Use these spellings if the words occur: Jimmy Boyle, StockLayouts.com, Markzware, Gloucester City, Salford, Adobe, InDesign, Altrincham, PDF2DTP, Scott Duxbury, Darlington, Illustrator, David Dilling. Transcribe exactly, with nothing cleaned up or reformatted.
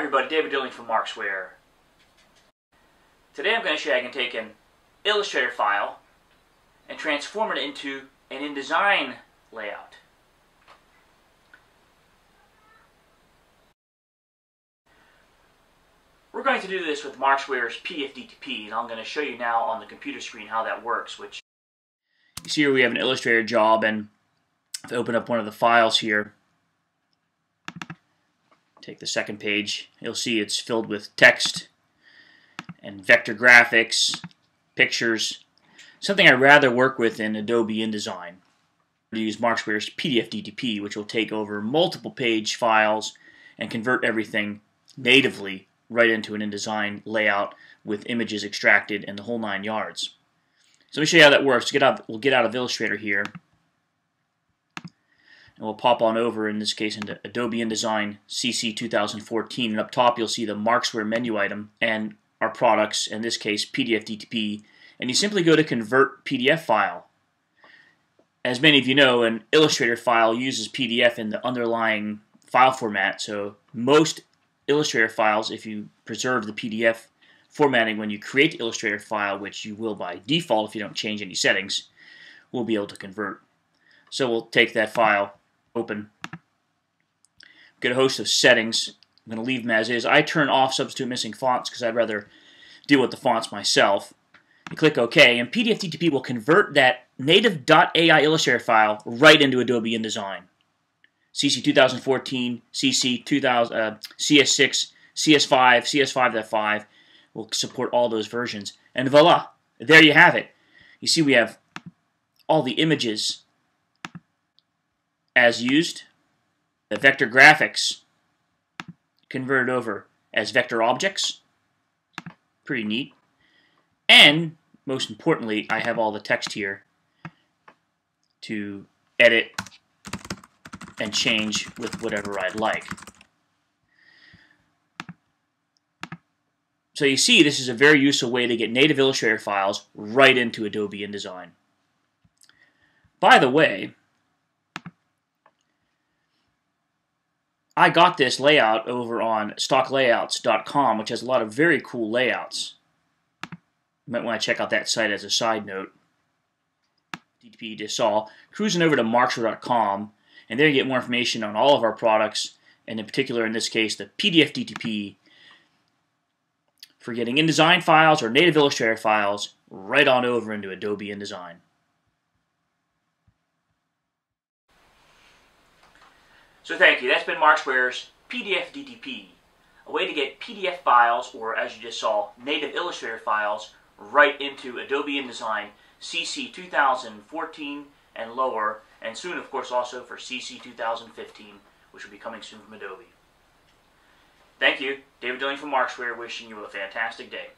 everybody, David Dilling from Markzware. Today I'm going to show you how I can take an Illustrator file and transform it into an InDesign layout. We're going to do this with Markzware's P D F two D T P, and I'm going to show you now on the computer screen how that works. Which you see here we have an Illustrator job, and if I open up one of the files here, take the second page, you'll see it's filled with text and vector graphics, pictures, something I'd rather work with in Adobe InDesign. I'm going to use Markzware's P D F two D T P, which will take over multiple page files and convert everything natively right into an InDesign layout with images extracted and the whole nine yards. So let me show you how that works. Get out, we'll get out of Illustrator here, and we'll pop on over, in this case, into Adobe InDesign C C twenty fourteen, and up top you'll see the Markzware menu item and our products, in this case P D F two D T P, and you simply go to Convert P D F File. As many of you know, an Illustrator file uses P D F in the underlying file format, so most Illustrator files, if you preserve the P D F formatting when you create the Illustrator file, which you will by default if you don't change any settings, we'll be able to convert. So we'll take that file, open, get a host of settings. I'm going to leave them as is. I turn off substitute missing fonts because I'd rather deal with the fonts myself. You click OK, and P D F two D T P will convert that native dot A I Illustrator file right into Adobe InDesign. C C twenty fourteen, C C two thousand, uh, C S six, C S five, C S five point five will support all those versions. And voila, there you have it. You see we have all the images as used, the vector graphics converted over as vector objects. Pretty neat. And most importantly, I have all the text here to edit and change with whatever I'd like. So you see, this is a very useful way to get native Illustrator files right into Adobe InDesign. By the way, I got this layout over on Stock Layouts dot com, which has a lot of very cool layouts. You might want to check out that site as a side note. D T P you just saw. Cruising over to Markzware dot com, and there you get more information on all of our products, and in particular, in this case, the P D F two D T P for getting InDesign files or native Illustrator files right on over into Adobe InDesign. So thank you. That's been Markzware's P D F two D T P, a way to get P D F files, or as you just saw, native Illustrator files, right into Adobe InDesign C C twenty fourteen and lower, and soon, of course, also for C C twenty fifteen, which will be coming soon from Adobe. Thank you. David Dilling from Markzware, wishing you a fantastic day.